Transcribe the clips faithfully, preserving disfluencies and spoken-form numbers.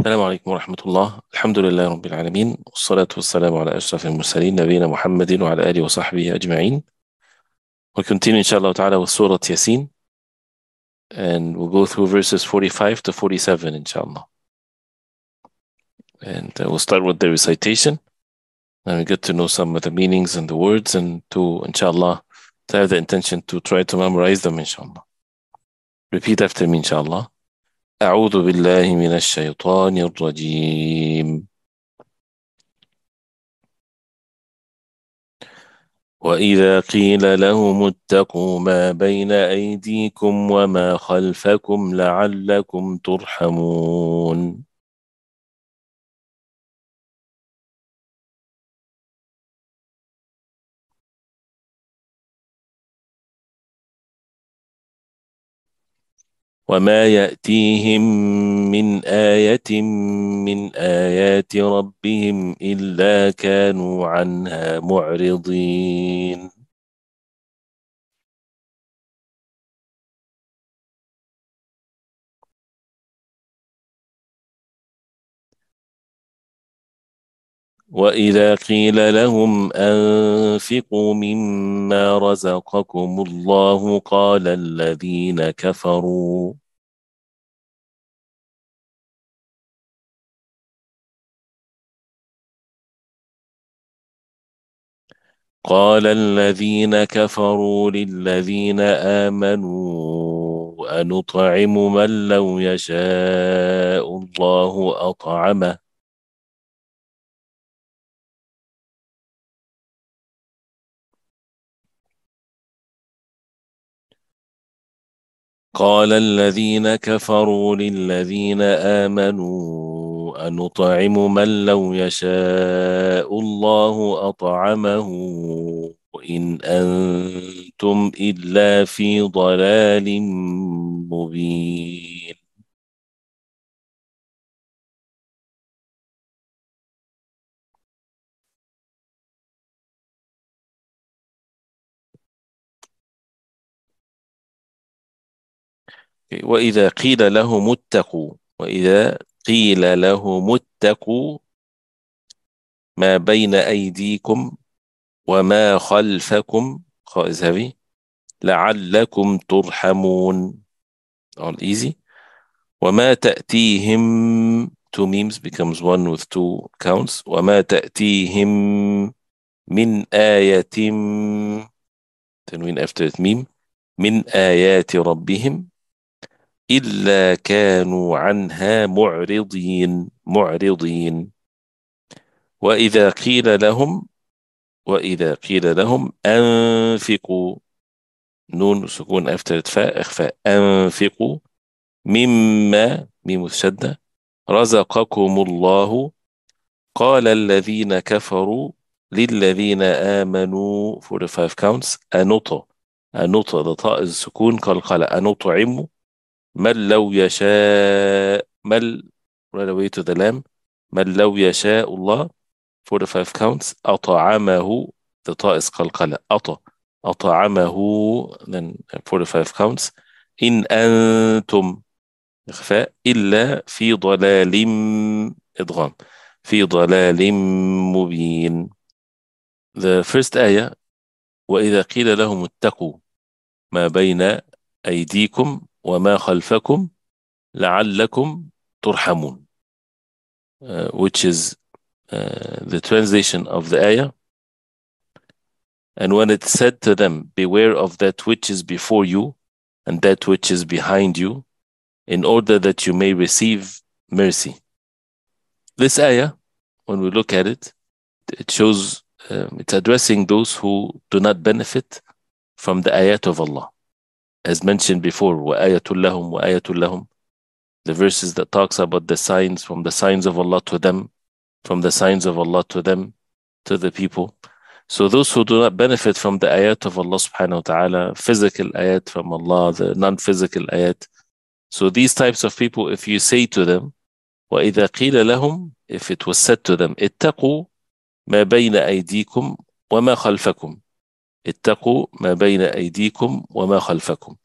السلام عليكم ورحمة الله الحمد لله رب العالمين والصلاة والسلام على أشرف المرسلين نبينا محمد وعلى آله وصحبه أجمعين. We'll continue inshallah ta'ala with Surah Yaseen, and we'll go through verses forty-five to forty-seven inshallah, and uh, we'll start with the recitation and we get to know some of the meanings and the words, and to inshallah to have the intention to try to memorize them inshallah. Repeat after me inshallah. أعوذ بالله من الشيطان الرجيم وإذا قيل لهم اتقوا ما بين أيديكم وما خلفكم لعلكم ترحمون وما يأتيهم من آية من آيات ربهم إلا كانوا عنها معرضين وإذا قيل لهم أنفقوا مما رزقكم الله قال الذين كفروا قال الذين كفروا للذين آمنوا أنطعم من لو يشاء الله أطعمه قال الذين كفروا للذين آمنوا أنطعم من لو يشاء الله أطعمه إن أنتم إلا في ضلال مبين وإذا قيل لهم اتقوا وإذا قيل لهم اتقوا ما بين أيديكم وما خلفكم لعلكم ترحمون all easy وما تأتيهم two memes becomes one with two counts وما تأتيهم من آية تنوين after it meme من آيات ربهم إلا كانوا عنها معرضين معرضين وإذا قيل لهم وإذا قيل لهم أنفقوا نون سكون after إخفاء إخفاء أنفقوا مما ميم الشدة رزقكم الله قال الذين كفروا للذين آمنوا for the five counts أنطع أنطع the طاء السكون قلقلة أنطعم من لو يشاء مل right away to the lamb من لو يشاء الله for the five counts أطعمه the طاء is قلقلة أط أطعمه then for the five counts إن أنتم إخفاء إلا في ضلال إدغام في ضلال مبين. The first ayah وإذا قيل لهم اتقوا ما بين أيديكم وَمَا خَلْفَكُمْ لَعَلَّكُمْ تُرْحَمُونَ uh, which is uh, the translation of the ayah. And when it said to them, beware of that which is before you and that which is behind you, in order that you may receive mercy. This ayah, when we look at it, it shows, um, it's addressing those who do not benefit from the ayat of Allah. As mentioned before, وَآيَةٌ لَهُمْ وَآيَةٌ لَهُمْ, the verses that talks about the signs, from the signs of Allah to them, from the signs of Allah to them, to the people. So those who do not benefit from the ayat of Allah subhanahu wa ta'ala, physical ayat from Allah, the non-physical ayat. So these types of people, if you say to them, وَإِذَا قِيلَ لَهُمْ, if it was said to them, اتَّقُوا مَا بَيْنَ أَيْدِيكُمْ وَمَا خَلْفَكُمْ اتقوا ما بين أيديكم وما خلفكم.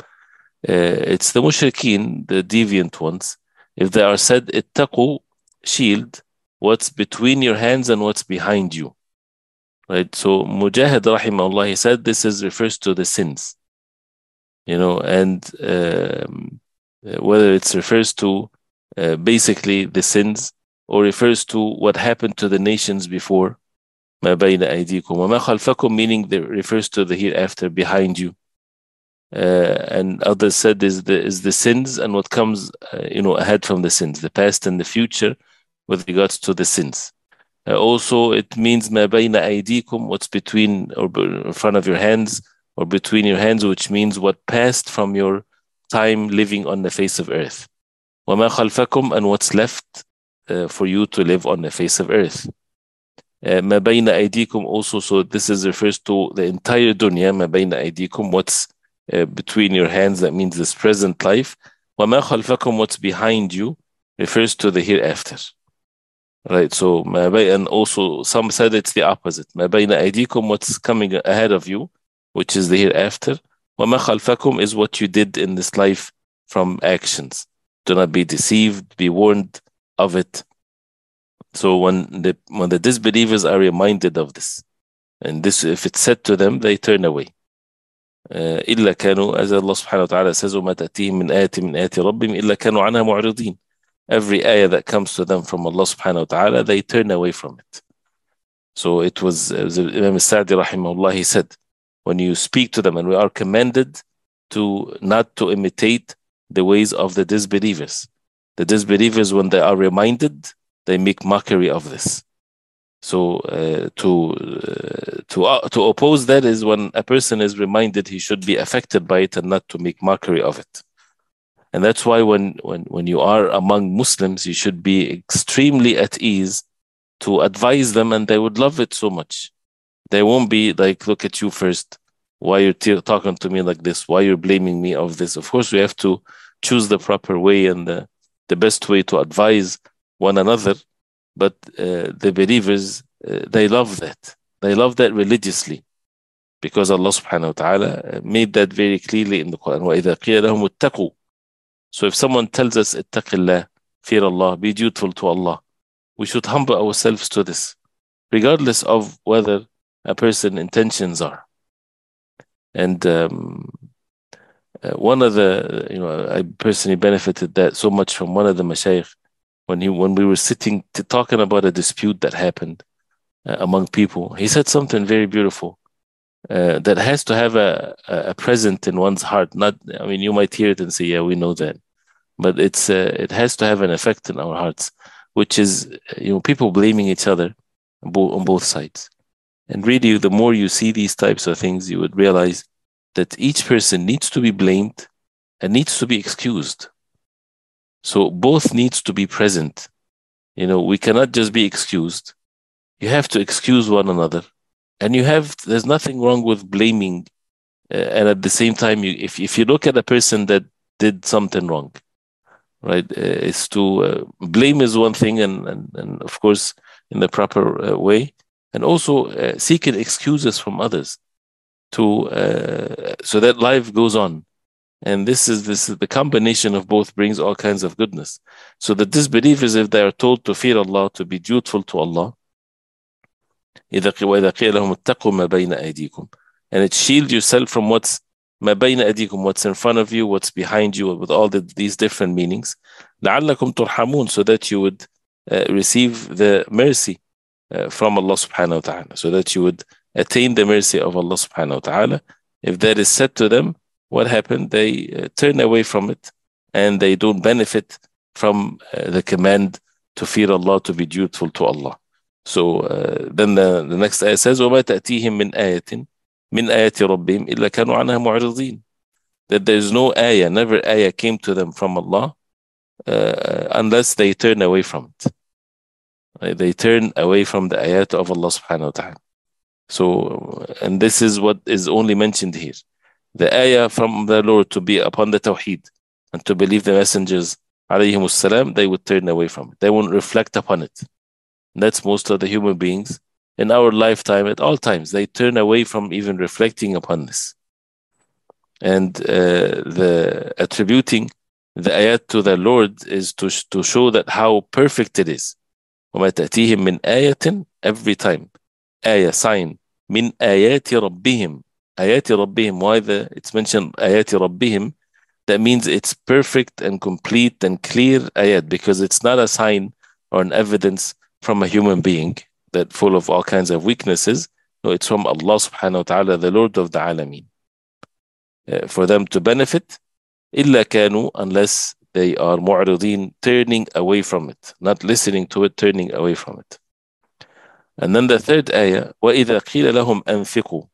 It's the mushrikeen, the deviant ones. If they are said اتقوا shield, what's between your hands and what's behind you. Right? So Mujahid rahimahullah, he said this is refers to the sins. You know, and um, whether it refers to uh, basically the sins or refers to what happened to the nations before, ma bayna aydikum wa ma khalfakum, meaning it refers to the hereafter behind you. Uh, and others said is the is the sins and what comes uh, you know ahead from the sins, the past and the future with regards to the sins. Uh, also, it means ma bayna aydikum, what's between or in front of your hands or between your hands, which means what passed from your time living on the face of earth. وَمَا خَلْفَكُمْ, and what's left uh, for you to live on the face of earth. Uh, مَا بَيْنَ أَيْدِيكُمْ also, so this is refers to the entire dunya, مَا بَيْنَ أَيْدِيكُمْ, what's uh, between your hands, that means this present life. وَمَا خَلْفَكُمْ, what's behind you, refers to the hereafter. Right, so مَا بَيْنَ, and also some said it's the opposite. مَا بَيْنَ أَيْدِيكُمْ, what's coming ahead of you, which is the hereafter. وَمَا خَلْفَكُمْ is what you did in this life from actions. Do not be deceived, be warned of it. So when the when the disbelievers are reminded of this, and this if it's said to them, they turn away. Uh, إِلَّا كَانُوا, as Allah subhanahu wa ta'ala says, وَمَا تَأْتِيهِمْ مِنْ آيَةٍ مِنْ آيَةِ رَبِّهِمْ إِلَّا كَانُوا عَنْهَا مُعْرِضِينَ. Every ayah that comes to them from Allah subhanahu wa ta'ala, they turn away from it. So it was, it was Imam as-Sa'di rahimahullah, he said, when you speak to them, and we are commanded to not to imitate the ways of the disbelievers. The disbelievers, when they are reminded, they make mockery of this. So uh, to uh, to uh, to oppose that is when a person is reminded, he should be affected by it and not to make mockery of it. And that's why when when when you are among Muslims, you should be extremely at ease to advise them, and they would love it so much. They won't be like, look at you first, why you're t talking to me like this, why you're blaming me of this. Of course, we have to choose the proper way and the, the best way to advise one another. But uh, the believers, uh, they love that. They love that religiously, because Allah subhanahu wa ta'ala made that very clearly in the Quran. وَإِذَا قِيَ لَهُمُ اتَّقُوا. So if someone tells us, اتَّقِ اللَّهِ, fear Allah, be dutiful to Allah, we should humble ourselves to this, regardless of whether a person's intentions are. And um, uh, one of the, you know, I personally benefited that so much from one of the mashaykh when he, when we were sitting to talking about a dispute that happened uh, among people. He said something very beautiful uh, that has to have a, a present in one's heart. Not, I mean, you might hear it and say, yeah, we know that, but it's uh, it has to have an effect in our hearts, which is, you know, people blaming each other on both sides. And really, the more you see these types of things, you would realize that each person needs to be blamed and needs to be excused. So both needs to be present. You know, we cannot just be excused. You have to excuse one another. And you have, there's nothing wrong with blaming. Uh, and at the same time, you, if, if you look at a person that did something wrong, right, uh, it's to, uh, blame is one thing, and, and, and of course, in the proper uh, way. And also uh, seeking excuses from others, to uh, so that life goes on. And this is this is the combination of both brings all kinds of goodness. So the disbelievers, if they are told to fear Allah, to be dutiful to Allah, and it shield yourself from what's what's in front of you, what's behind you, with all the, these different meanings, so that you would uh, receive the mercy Uh, from Allah subhanahu wa ta'ala, so that you would attain the mercy of Allah subhanahu wa ta'ala. If that is said to them, what happened? They uh, turn away from it, and they don't benefit from uh, the command to fear Allah, to be dutiful to Allah. So uh, then the, the next ayah says, وَمَا تَأْتِيهِمْ مِنْ آيَةٍ مِنْ آيَةِ رَبِّهِمْ إِلَّا كَانُوا عَنْهَا مُعْرِضِينَ, that there is no ayah, never ayah came to them from Allah uh, unless they turn away from it. They turn away from the ayat of Allah subhanahu wa ta'ala. So, and this is what is only mentioned here. The ayah from the Lord to be upon the Tawhid and to believe the messengers, alayhimus salam, they would turn away from it. They won't reflect upon it. And that's most of the human beings in our lifetime at all times. They turn away from even reflecting upon this. And uh, the attributing the ayat to the Lord is to, to show that how perfect it is. وَمَا تَأْتِيهِمْ مِنْ آيَةٍ every time. Ayah, sign. مِنْ آيَاتِ رَبِّهِمْ آيَاتِ رَبِّهِمْ. Why the, it's mentioned آيَاتِ رَبِّهِمْ? That means it's perfect and complete and clear ayat, because it's not a sign or an evidence from a human being that full of all kinds of weaknesses. No, it's from Allah subhanahu wa ta'ala, the Lord of the Alameen. Uh, for them to benefit, إِلَّا كَانُوا, unless they are mu'ridin, turning away from it, not listening to it, turning away from it. And then the third ayah, وَإِذَا قِيلَ لَهُمْ أَنْفِقُوا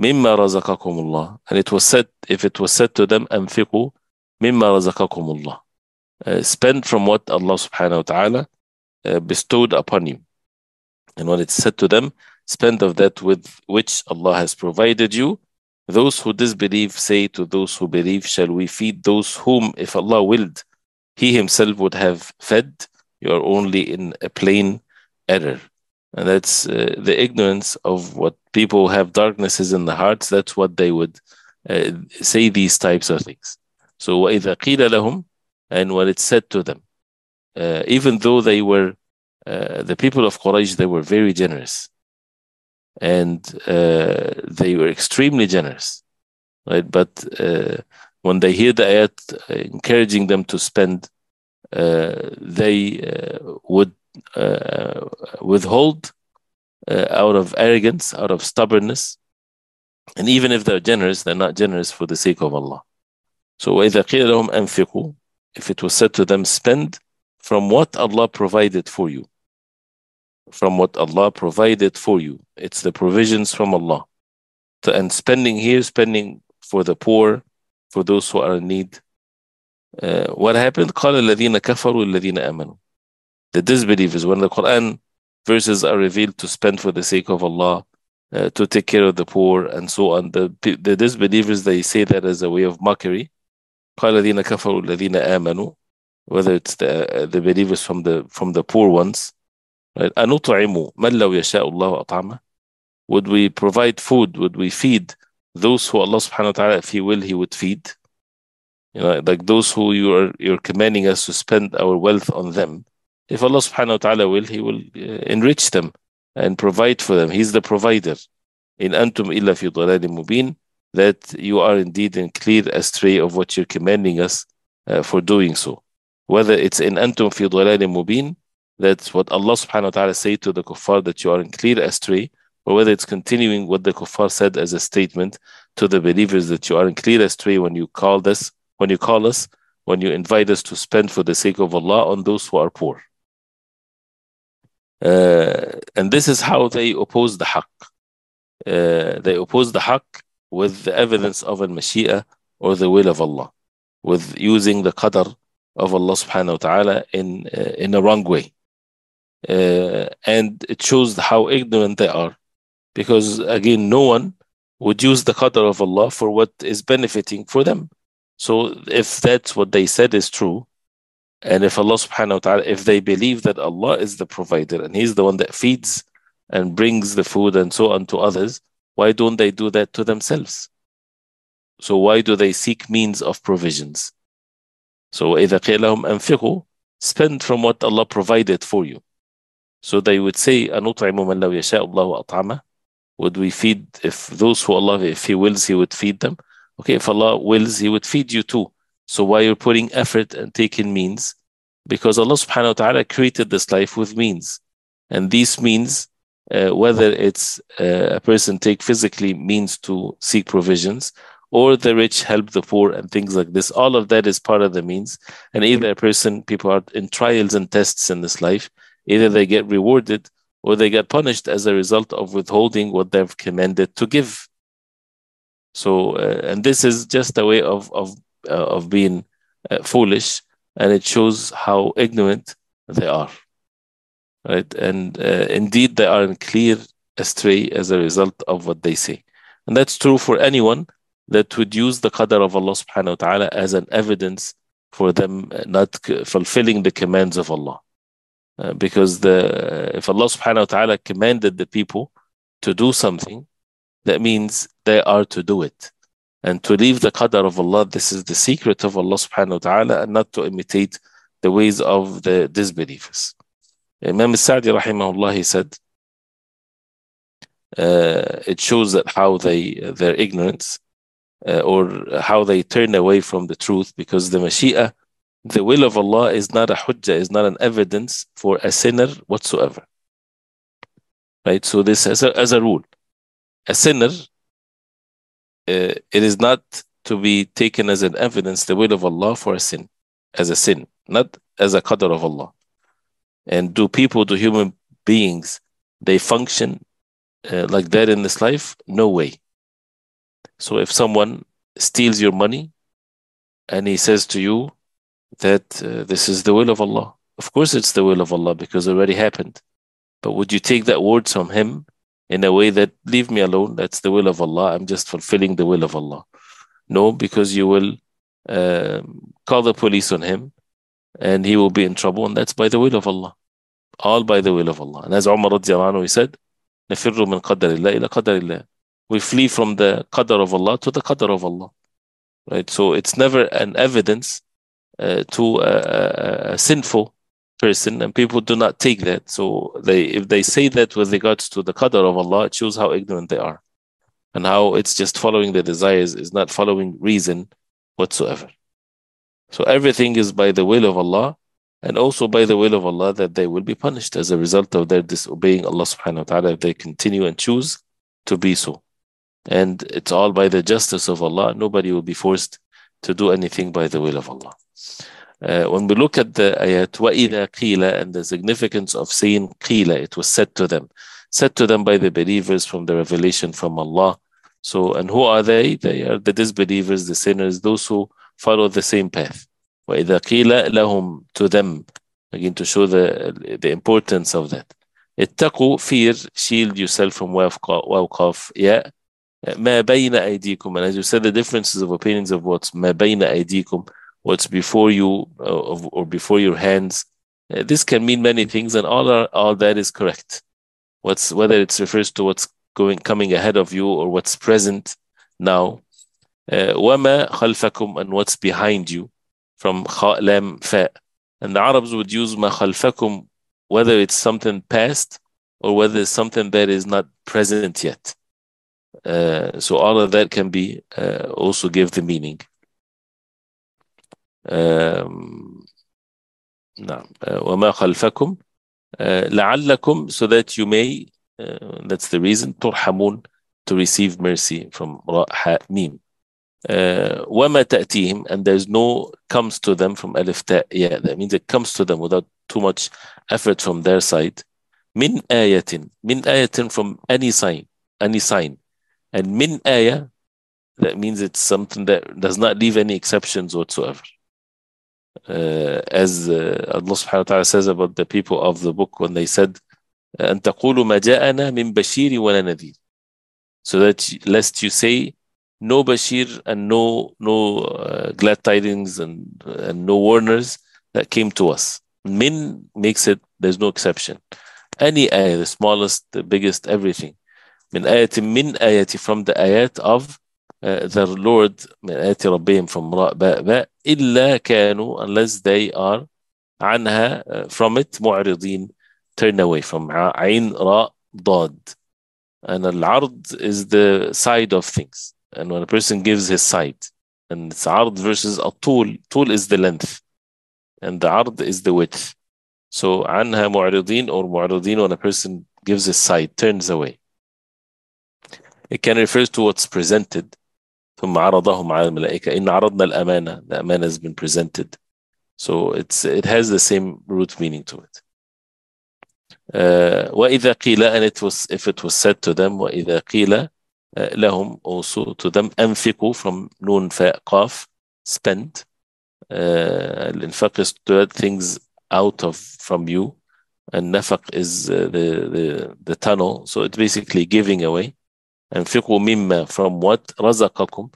مِمَّا رَزَقَكُمُ اللَّهُ. And it was said, if it was said to them, أَنْفِقُوا مِمَّا رَزَقَكُمُ اللَّهُ, uh, spend from what Allah subhanahu wa ta'ala uh, bestowed upon you. And when it's said to them, spend of that with which Allah has provided you, those who disbelieve say to those who believe, shall we feed those whom, if Allah willed, He Himself would have fed? You are only in a plain error. And that's uh, the ignorance of what people have darknesses in the hearts. That's what they would uh, say these types of things. So, وَإِذَا قِيلَ لَهُمْ, and when it's said to them, uh, even though they were, uh, the people of Quraysh, they were very generous. And uh, they were extremely generous, right? But uh, when they hear the ayat encouraging them to spend, uh, they uh, would uh, withhold uh, out of arrogance, out of stubbornness. And even if they're generous, they're not generous for the sake of Allah. So, وَإِذَا قِيلَ لَهُمْ أَنْفِقُوا, if it was said to them, spend from what Allah provided for you. From what Allah provided for you. It's the provisions from Allah. So, and spending here, spending for the poor, for those who are in need. Uh, what happened? قَالَ الَّذِينَ كَفَرُوا الَّذِينَ آمَنُوا. The disbelievers, when the Quran verses are revealed to spend for the sake of Allah, uh, to take care of the poor and so on, the, the disbelievers, they say that as a way of mockery. قَالَ الَّذِينَ كَفَرُوا الَّذِينَ آمَنُوا. Whether it's the, uh, the believers from the, from the poor ones. Right. أَنُطْعِمُ مَنْ لَوْ يَشَاءُ اللَّهُ أَطْعَمَهُ. Would we provide food? Would we feed those who Allah subhanahu wa ta'ala, if He will, He would feed? You know, like those who you are you're commanding us to spend our wealth on them. If Allah subhanahu wa ta'ala will, He will uh, enrich them and provide for them. He's the provider. In antum illa fi ضَلَالٍ مُبِينٍ, that you are indeed in clear astray of what you're commanding us uh, for doing so. Whether it's in antum fi ضَلَالٍ مُبِينٍ, that's what Allah subhanahu wa ta'ala say to the kuffar, that you are in clear astray, or whether it's continuing what the kuffar said as a statement to the believers, that you are in clear astray when you call us, when you call us, when you invite us to spend for the sake of Allah on those who are poor. Uh, and this is how they oppose the haqq. Uh, they oppose the haqq with the evidence of al-mashia, or the will of Allah, with using the qadr of Allah subhanahu wa ta'ala in, uh, in a wrong way. Uh, and it shows how ignorant they are, because again, no one would use the qadr of Allah for what is benefiting for them. So if that's what they said is true, and if Allah subhanahu wa ta'ala, if they believe that Allah is the provider and He's the one that feeds and brings the food and so on to others, why don't they do that to themselves? So why do they seek means of provisions? So إِذَا قِيلَ لَهُمْ أَنْفِقُوا, spend from what Allah provided for you. So they would say, أَنُطْعِمُ مَنْ لَوْ يَشَاءُ اللَّهُ أَطْعَمَهُ, would we feed, if those who Allah, if He wills, He would feed them. Okay, if Allah wills, He would feed you too. So why you're putting effort and taking means? Because Allah subhanahu wa ta'ala created this life with means. And these means, uh, whether it's uh, a person take physically means to seek provisions, or the rich help the poor and things like this, all of that is part of the means. And either a person, people are in trials and tests in this life, either they get rewarded or they get punished as a result of withholding what they've commanded to give. So, uh, and this is just a way of of uh, of being uh, foolish, and it shows how ignorant they are, right? And uh, indeed, they are in clear astray as a result of what they say, and that's true for anyone that would use the qadr of Allah subhanahu wa ta'ala as an evidence for them not fulfilling the commands of Allah. Uh, because the, uh, if Allah subhanahu wa ta'ala commanded the people to do something, that means they are to do it. and to leave the qadr of Allah. This is the secret of Allah subhanahu wa ta'ala, and not to imitate the ways of the disbelievers. Imam as-Sa'di rahimahullah, he said, uh, it shows that how they their ignorance uh, or how they turn away from the truth, because the mashia, the will of Allah, is not a hujjah, is not an evidence for a sinner whatsoever. Right? So this as a, as a rule, a sinner, uh, it is not to be taken as an evidence, the will of Allah for a sin, as a sin, not as a qadr of Allah. And do people, do human beings, they function uh, like that in this life? No way. So if someone steals your money and he says to you that uh, this is the will of Allah, of course it's the will of Allah, because it already happened. But would you take that word from him in a way that, leave me alone, that's the will of Allah, I'm just fulfilling the will of Allah? No, because you will uh, call the police on him and he will be in trouble, and that's by the will of Allah. All by the will of Allah. And as Umar radiyallahu anhu, he said, "Nafirru min qadarillah ila qadarillah." We flee from the qadar of Allah to the qadar of Allah. Right? So it's never an evidence uh, to a, a, a sinful person, and people do not take that. So they, if they say that with regards to the qadar of Allah, it shows how ignorant they are and how it's just following their desires, is not following reason whatsoever. So everything is by the will of Allah, and also by the will of Allah that they will be punished as a result of their disobeying Allah subhanahu wa ta'ala if they continue and choose to be so. And it's all by the justice of Allah. Nobody will be forced to do anything by the will of Allah. Uh, when we look at the ayat, وَإِذَا قِيلَ, and the significance of saying قِيلَ, it was said to them, said to them by the believers from the revelation from Allah. So, and who are they? They are the disbelievers, the sinners, those who follow the same path. وَإِذَا قِيلَ لَهُمْ, to them, again to show the, the importance of that. اتَّقُوا, fear, shield yourself from waqaf, yeah. مَا بَيْنَ أَيْدِيكُمْ, and as you said, the differences of opinions of what's مَا بَيْنَ أَيْدِيكُمْ, what's before you uh, or before your hands. Uh, this can mean many things, and all are, all that is correct. What's, whether it refers to what's going coming ahead of you or what's present now. Uh, وَمَا خَلْفَكُمْ, and what's behind you, from خَا لَمْ فَا. And the Arabs would use مَا خَلْفَكُمْ whether it's something past or whether it's something that is not present yet. Uh, so all of that can be uh, also give the meaning. Um, no. uh, وَمَا خَلْفَكُمْ uh, لَعَلَّكُمْ, so that you may, uh, that's the reason, تُرْحَمُونَ, to receive mercy from Ra, Ha, Mim. Uh, وَمَا تَأْتِيهِمْ, and there's no comes to them from Alif, Ta, Ya, that means it comes to them without too much effort from their side. Min ayatin, min ayatin, from any sign, any sign. And min ayah, that means it's something that does not leave any exceptions whatsoever. Uh, as uh, Allah subhanahu wa ta'ala says about the people of the book when they said, أَن تَقُولُ مَا جَاءَنَا مِن بَشِيرٍ وَلَا نَذِيرٍ, so that lest you say, no bashir and no no uh, glad tidings and, and no warners that came to us. Min makes it, there's no exception. Any ayah, the smallest, the biggest, everything. Min ayati, min ayati, from the ayat of uh, their Lord, min ayati rabbihim, from ra, ba, ba, illa kanu, unless they are anha, uh, from it, mu'ridin, turn away from ayn, ra, dad. And al-ard is the side of things. And when a person gives his side, and it's ard versus atul, tul is the length, and the ard is the width. So anha mu'ridin, or mu'ridin, when a person gives his side, turns away. It can refer to what's presented. ثم عرضهم على الملائكة إن عرضنا الأمانة. The amana has been presented. So it's, it has the same root meaning to it. Uh, وإذا قيل, and it was, if it was said to them, وإذا قيل Uh, lahum, also to them, anfiqu, from noon, fa, qaf, spend. Al-infaq is to add things out of from you, and nafaq is uh, the, the the tunnel, so it's basically giving away. Anfiqu mimma, from what razaqakum,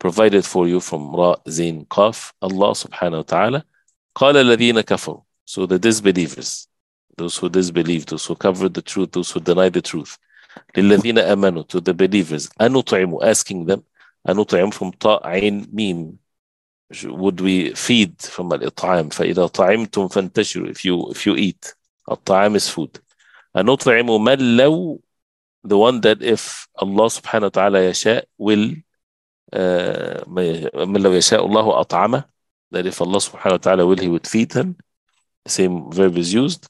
provided for you, from ra, zain, qaf, Allah subhanahu wa ta'ala. Qala alladhina kafaru, so the disbelievers, those who disbelieve, those who covered the truth, those who deny the truth. لِلَّذِينَ أَمَنُوا, to the believers, أَنُطْعِمُوا, asking them, أنطعم from طاء عين ميم. Would we feed from الإطعام؟ فإذا طعمتم فانتشروا. If you if you eat, الطعام is food. أنطعم من لو, the one that if Allah subhanahu wa ta'ala يشاء will uh, من لو يشاء الله أطعمه, that if Allah subhanahu wa ta'ala will, he would feed him. The same verb is used.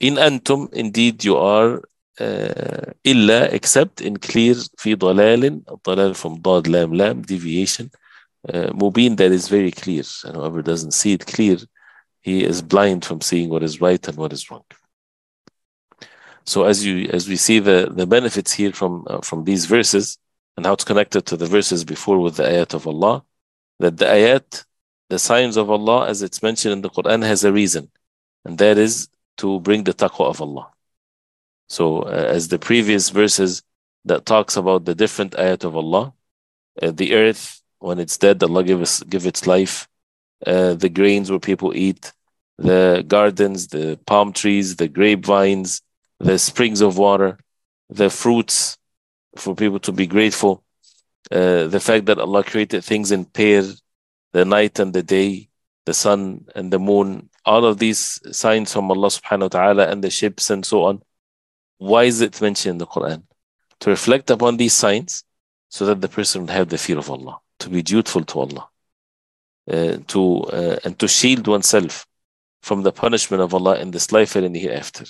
In antum, indeed you are, uh, illa, except, in clear, fi dalalin, dalal from dad lam lam, deviation, uh, mubin, that is very clear, and whoever doesn't see it clear, he is blind from seeing what is right and what is wrong. So as you as we see the the benefits here from uh, from these verses, and how it's connected to the verses before with the ayat of Allah, that the ayat, the signs of Allah, as it's mentioned in the Quran, has a reason, and that is to bring the taqwa of Allah. So uh, as the previous verses that talks about the different ayat of Allah, uh, the earth, when it's dead, Allah give us give its life, uh, the grains where people eat, the gardens, the palm trees, the grapevines, the springs of water, the fruits for people to be grateful, uh, the fact that Allah created things in pair, the night and the day, the sun and the moon, all of these signs from Allah subhanahu wa ta'ala, and the ships and so on. Why is it mentioned in the Quran? To reflect upon these signs so that the person would have the fear of Allah, to be dutiful to Allah, uh, to uh, and to shield oneself from the punishment of Allah in this life and in the hereafter.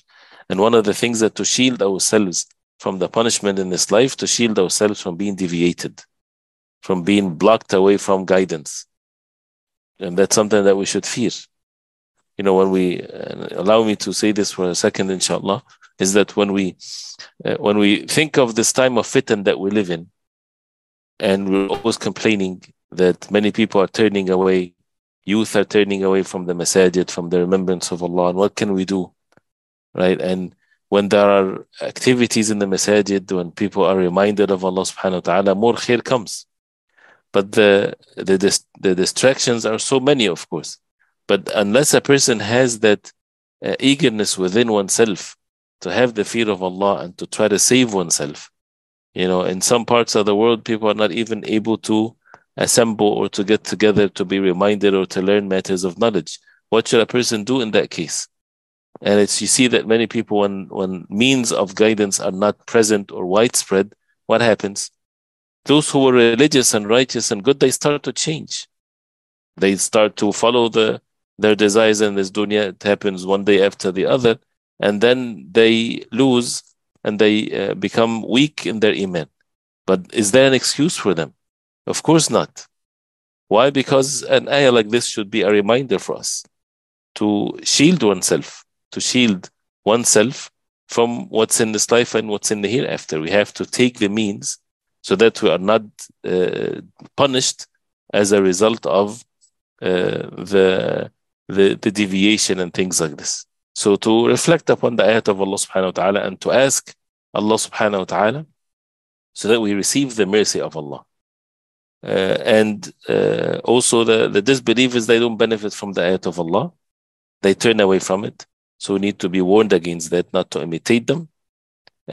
And one of the things that to shield ourselves from the punishment in this life, to shield ourselves from being deviated, from being blocked away from guidance. And that's something that we should fear. You know, when we, uh, allow me to say this for a second, inshallah, is that when we, uh, when we think of this time of fitan that we live in, and we're always complaining that many people are turning away, youth are turning away from the masajid, from the remembrance of Allah, and what can we do? Right? And when there are activities in the masajid, when people are reminded of Allah subhanahu wa ta'ala, more khair comes. But the, the, dist the distractions are so many, of course. But unless a person has that uh, eagerness within oneself to have the fear of Allah and to try to save oneself, you know, in some parts of the world, people are not even able to assemble or to get together to be reminded or to learn matters of knowledge. What should a person do in that case? And it's, you see that many people, when, when means of guidance are not present or widespread, what happens? Those who were religious and righteous and good, they start to change. They start to follow the, their desires in this dunya. It happens one day after the other. And then they lose and they uh, become weak in their iman. But is there an excuse for them? Of course not. Why? Because an ayah like this should be a reminder for us to shield oneself. to shield oneself from what's in this life and what's in the hereafter. We have to take the means so that we are not uh, punished as a result of uh, the, the the deviation and things like this. So to reflect upon the ayat of Allah subhanahu wa ta'ala and to ask Allah subhanahu wa ta'ala so that we receive the mercy of Allah. Uh, and uh, also the, the disbelievers, they don't benefit from the ayat of Allah. They turn away from it. So we need to be warned against that, not to imitate them.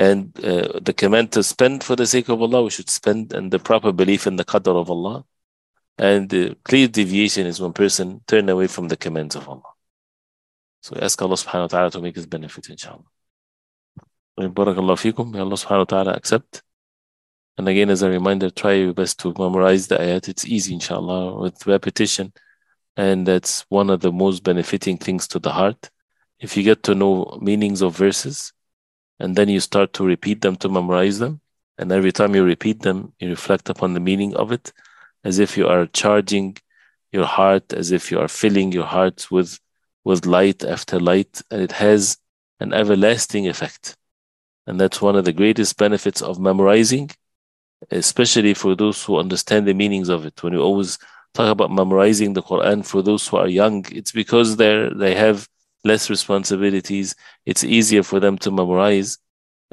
And uh, the command to spend for the sake of Allah, we should spend, and the proper belief in the Qadr of Allah. And the clear deviation is when person turn away from the commands of Allah. So we ask Allah subhanahu wa ta'ala to make his benefit, inshallah. Barakallahu feekum. May Allah subhanahu wa ta'ala accept. And again, as a reminder, try your best to memorize the ayat. It's easy, inshallah, with repetition. And that's one of the most benefiting things to the heart. If you get to know meanings of verses, and then you start to repeat them, to memorize them, and every time you repeat them, you reflect upon the meaning of it, as if you are charging your heart, as if you are filling your heart with, with light after light, and it has an everlasting effect. And that's one of the greatest benefits of memorizing, especially for those who understand the meanings of it. When you always talk about memorizing the Quran for those who are young, it's because they're, they have less responsibilities, it's easier for them to memorize,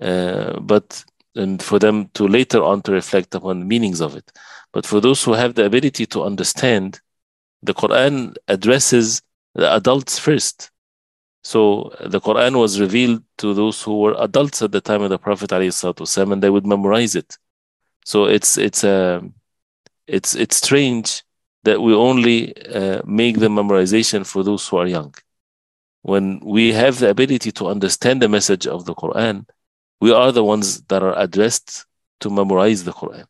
uh, but and for them to later on to reflect upon the meanings of it. But for those who have the ability to understand, the Quran addresses the adults first. So the Quran was revealed to those who were adults at the time of the Prophet ﷺ, and they would memorize it. So it's it's a it's it's strange that we only uh, make the memorization for those who are young. When we have the ability to understand the message of the Quran, we are the ones that are addressed to memorize the Quran.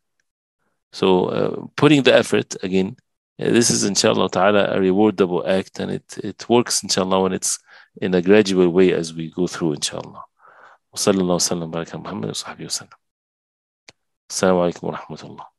So uh, putting the effort, again, uh, this is inshallah ta'ala a rewardable act, and it, it works inshallah when it's in a gradual way as we go through inshallah. Wa sallallahu wa sallam baraka Muhammad wa sahbihi wa sallam. Assalamu alaikum wa rahmatullah.